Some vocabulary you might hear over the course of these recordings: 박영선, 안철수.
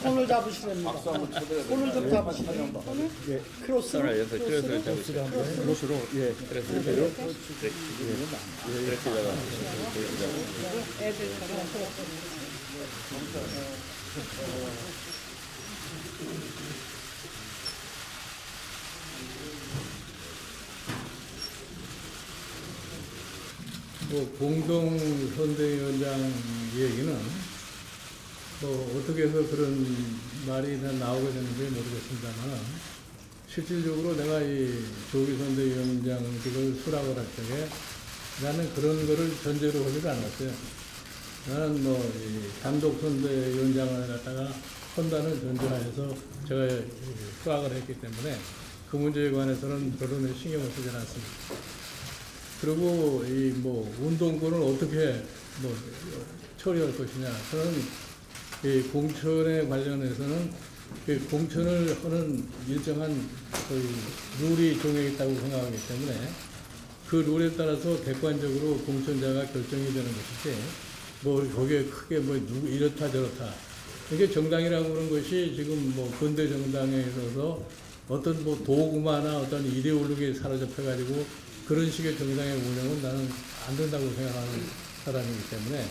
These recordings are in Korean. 손을 잡으시랍니다. 손을 좀 잡으시랍니다. 크로스로. 크로스로. 예. 크로스로. 공동 선대위원장 얘기는 뭐 어떻게 해서 그런 말이 다 나오게 되는지 모르겠습니다만, 실질적으로 내가 이 조기 선대위원장직을 수락을 할 적에 나는 그런 거를 전제로 하지를 않았어요. 나는 뭐 이 단독 선대위원장을 갖다가 헌단을 전제하여서 제가 수락을 했기 때문에 그 문제에 관해서는 별로 신경을 쓰지 않았습니다. 그리고 이 뭐 운동권을 어떻게 뭐 처리할 것이냐, 그런 이 공천에 관련해서는 이 공천을 하는 일정한 그 룰이 정해 있다고 생각하기 때문에 그 룰에 따라서 객관적으로 공천자가 결정이 되는 것이지, 뭐 거기에 크게 뭐 누구 이렇다 저렇다, 이게 정당이라고 하는 것이 지금 뭐 근대 정당에 있어서 어떤 뭐 도구마나 어떤 이데올로기에 사로잡혀 가지고 그런 식의 정당의 운영은 나는 안 된다고 생각하는 사람이기 때문에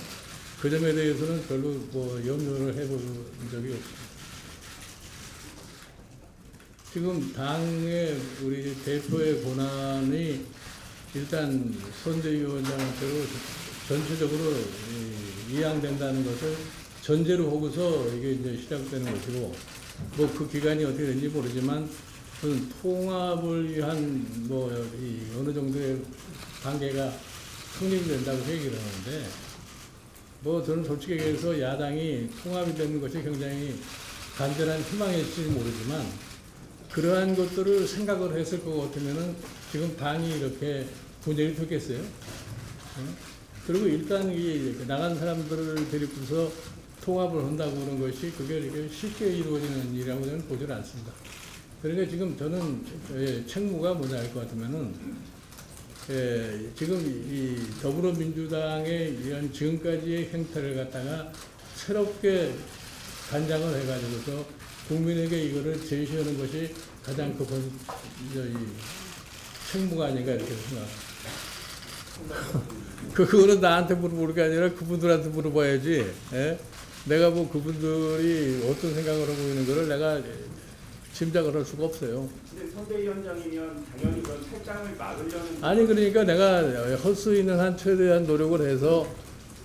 그 점에 대해서는 별로 뭐 염려를 해본 적이 없습니다. 지금 당의 우리 대표의 권한이 일단 선대위원장으로 전체적으로 이양된다는 것을 전제로 하고서 이게 이제 시작되는 것이고, 뭐 그 기간이 어떻게 되는지 모르지만 그는 통합을 위한 뭐 어느 정도의 관계가 성립된다고 얘기를 하는데, 뭐 저는 솔직히 얘기해서 야당이 통합이 되는 것이 굉장히 간절한 희망일지 모르지만 그러한 것들을 생각을 했을 것 같으면은 지금 당이 이렇게 분열이 됐겠어요? 그리고 일단 이 나간 사람들을 데리고서 통합을 한다고 하는 것이 그게 이렇게 쉽게 이루어지는 일이라고 저는 보질 않습니다. 그러니까 지금 저는 책무가 뭐냐 할 것 같으면은, 지금 이 더불어민주당의 이런 지금까지의 행태를 갖다가 새롭게 단장을 해가지고서 국민에게 이거를 제시하는 것이 가장 급한 책무가 아닌가 이렇게 생각합니다. 그거는 나한테 물어볼 게 아니라 그분들한테 물어봐야지. 예? 내가 뭐 그분들이 어떤 생각을 하고 있는 거를 내가 짐작을 할 수가 없어요. 근데 선대위원장이면 당연히 그런 탈장을 막으려는. 아니 그러니까 내가 할 수 있는 한 최대한 노력을 해서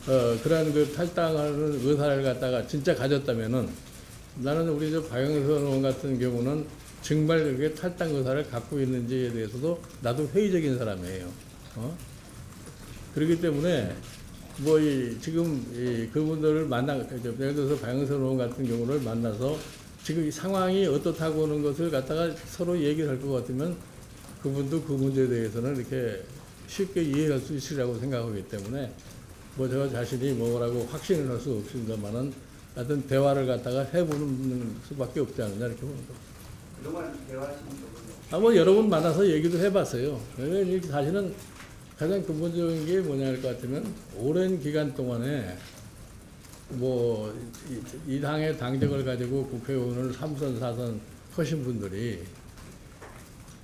그러한 그 탈당하는 의사를 갖다가 진짜 가졌다면은, 나는 우리 저 박영선 의원 같은 경우는 정말 그렇게 탈당 의사를 갖고 있는지에 대해서도 나도 회의적인 사람이에요. 그렇기 때문에 뭐 지금 그분들을 예를 들어서 박영선 의원 같은 경우를 만나서 지금 이 상황이 어떻다고 하는 것을 갖다가 서로 얘기를 할 것 같으면 그분도 그 문제에 대해서는 이렇게 쉽게 이해할 수 있으리라고 생각하기 때문에 뭐 제가 자신이 뭐라고 확신을 할 수 없습니다만은 하여튼 대화를 갖다가 해보는 수밖에 없지 않느냐 이렇게 보는 겁니다. 그동안 대화하시는 분은? 뭐 여러 분 만나서 얘기도 해봤어요. 왜냐하면 사실은 가장 근본적인 게 뭐냐 할 것 같으면 오랜 기간 동안에 뭐 이 당의 당적을 가지고 국회의원을 3선, 4선 하신 분들이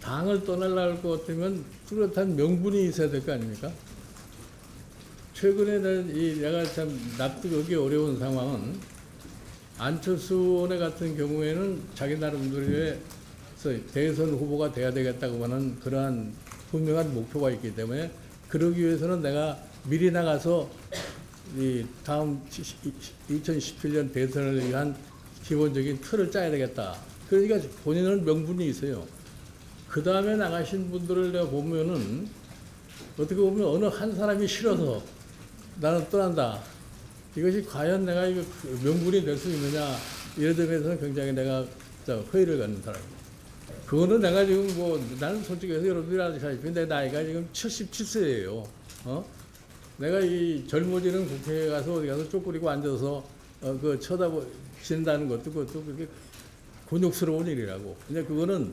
당을 떠나려고 할 것 같으면 뚜렷한 명분이 있어야 될 거 아닙니까? 최근에 내가 참 납득하기 어려운 상황은, 안철수 의원 같은 경우에는 자기 나름대로의 대선 후보가 돼야 되겠다고 하는 그러한 분명한 목표가 있기 때문에, 그러기 위해서는 내가 미리 나가서 이 다음 2017년 대선을 위한 기본적인 틀을 짜야 되겠다. 그러니까 본인은 명분이 있어요. 그 다음에 나가신 분들을 내가 보면은 어떻게 보면 어느 한 사람이 싫어서 나는 떠난다. 이것이 과연 내가 이거 명분이 될 수 있느냐, 이런 점에서는 굉장히 내가 회의를 갖는 사람입니다. 그거는 내가 지금 뭐 나는 솔직히 해서 여러분들이 아시다시피 내 나이가 지금 77세예요. 내가 이 젊어지는 국회에 가서 어디 가서 쪼그리고 앉아서 그 쳐다보신다는 것도 그것도 그렇게 곤욕스러운 일이라고. 근데 그거는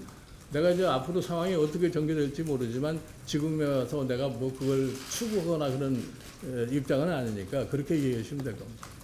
내가 이제 앞으로 상황이 어떻게 전개될지 모르지만 지금에 와서 내가 뭐 그걸 추구하거나 그런 입장은 아니니까 그렇게 이해하시면 될 겁니다.